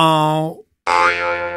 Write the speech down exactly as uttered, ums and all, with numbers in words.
Uh-oh.